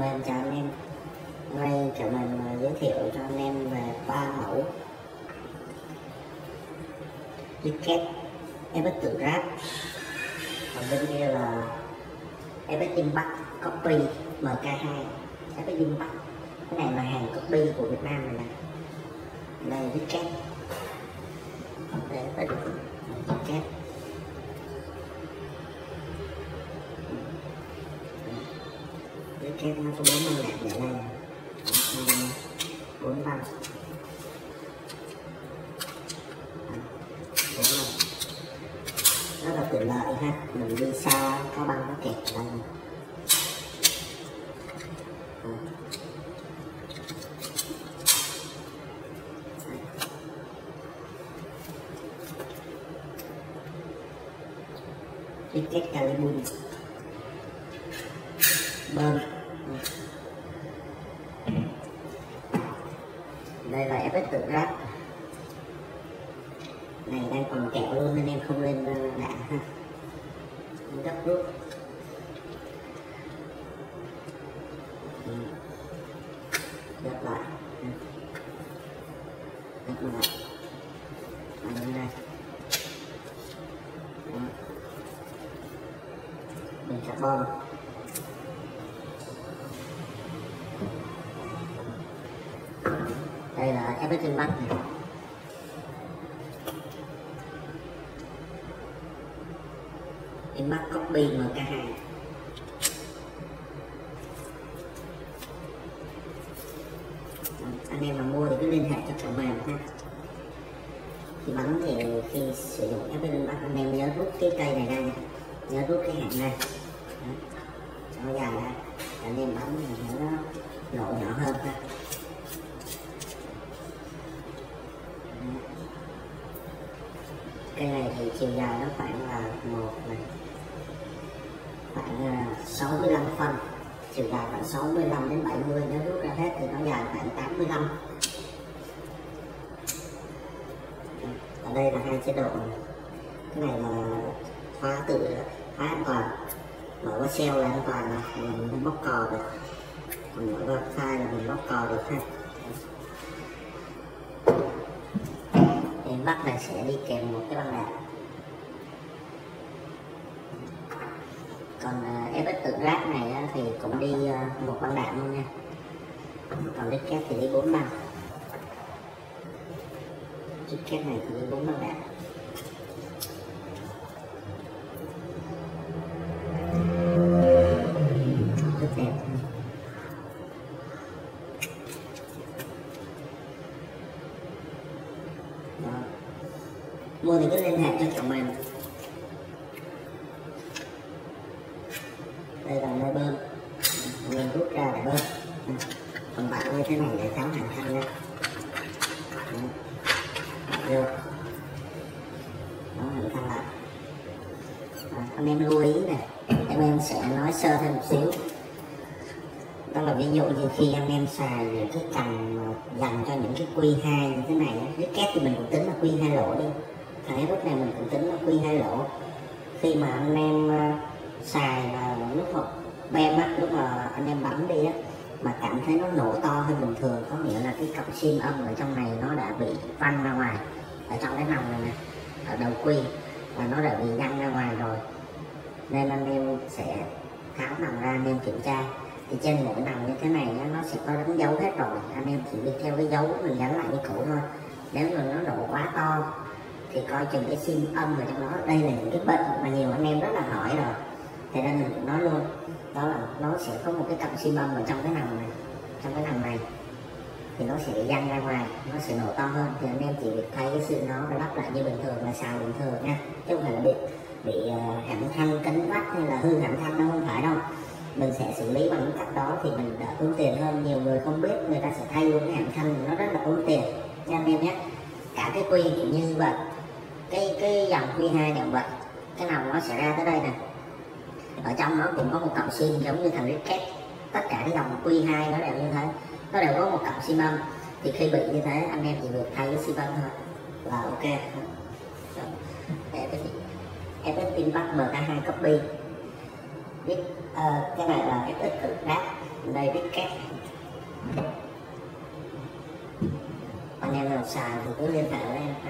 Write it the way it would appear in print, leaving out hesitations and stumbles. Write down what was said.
Cảm ơn, chào anh em. Nay tụi mình giới thiệu cho anh em về ba mẫu Cricket FX Eva Tigrat, còn bên kia là FX Timbuk Copy mk2. FX Timbuk cái này là hàng copy của Việt Nam này nè. Đây Cricket FX Tigrat Cricket nó có 40 ngàn vậy đây, 4 băng. Rất là tiện lợi ha, mình đi xa có băng nó kẹt đây. Cricket calibun bơm. Đây là FX Tigrat này, đang còn kẹo luôn nên em không lên đã ha, gấp rút. Gấp lại, gấp lại như này. Mình carbon đây là FX Tigrat này. FX Tigrat copy mk2. Anh em mà mua thì cứ liên hệ cho tụi mình ha. Khi bắn thì khi sử dụng FX Tigrat anh em nhớ rút cái cây này ra nha, nhớ rút cái hạt này cho nó dài ra, anh em bắn thì nó lộ nhỏ hơn ha. Cái này thì chiều dài nó khoảng là 65 phân, chiều dài khoảng 65 đến 70, nếu rút ra hết thì nó dài khoảng 85. Ở đây là hai chế độ, cái này là khóa tự khóa an toàn, mở qua xeo là an toàn là mình bóc cò được, còn mở qua khai là mình bóc cò được ha. Bắc này sẽ đi kèm một cái băng đạn. Còn FX Tigrat này thì cũng đi một băng đạn luôn nha. Còn Cricket thì đi 4 băng. Cricket này thì đi 4 băng đạn. Rất đẹp. Mua thì cứ liên hệ cho tụi mình. Đây là nơi bơm, mình rút ra để bơm. Còn bạn như thế này để tháo hàng thanh ra, đặt vô, tháo hàng thanh lại. Anh em lưu ý này, anh em sẽ nói sơ thêm một xíu. Đó là ví dụ như khi anh em xài những cái cành dành cho những cái Q2 như thế này, Cricket thì mình cũng tính là Q2 lỗ đi. Thằng FX này mình cũng tính là Q2 lỗ. Khi mà anh em xài là lúc mà bem á, lúc mà anh em bấm đi á, mà cảm thấy nó nổ to hơn bình thường, có nghĩa là cái cọng sim âm ở trong này nó đã bị văng ra ngoài. Ở trong cái nòng này nè, ở đầu Q là nó đã bị văng ra ngoài rồi. Nên anh em sẽ tháo nòng ra, anh em kiểm tra. Thì trên mỗi nòng như thế này nó sẽ có đánh dấu hết rồi, anh em chỉ đi theo cái dấu mình gắn lại cái cũ thôi. Nếu mà nó nổ quá to thì coi chừng cái sim âm ở trong đó. Đây là những cái bệnh mà nhiều anh em rất là hỏi rồi, thế nên mình cũng nói luôn, đó là nó sẽ có một cái cọng sim âm ở trong cái nòng này, trong cái nòng này thì nó sẽ văng ra ngoài, nó sẽ nổ to hơn. Thì anh em chỉ việc thay cái sim nó và lắp lại như bình thường là xài bình thường nha, chứ không phải là bị hãm thanh cánh vắt hay là hư hãm thanh, nó không phải đâu. Mình sẽ xử lý bằng cách đó thì mình đỡ tốn tiền hơn. Nhiều người không biết, người ta sẽ thay luôn cái hàng thanh, nó rất là tốn tiền nha anh em nhé. Cả cái quy cũng như vậy, cái dòng Q2 dòng vậy, cái nòng nó sẽ ra tới đây nè, ở trong nó cũng có một cọng sim giống như thằng Cricket. Tất cả cái dòng Q2 nó đều như thế, nó đều có một cọng sim âm. Thì khi bị như thế anh em chỉ được thay cái sim âm thôi là ok. FX Tigrat mk2 copy. Cái này là FX Tigrat đầy biết cách. Anh em nào xài thì cứ liên hệ với em.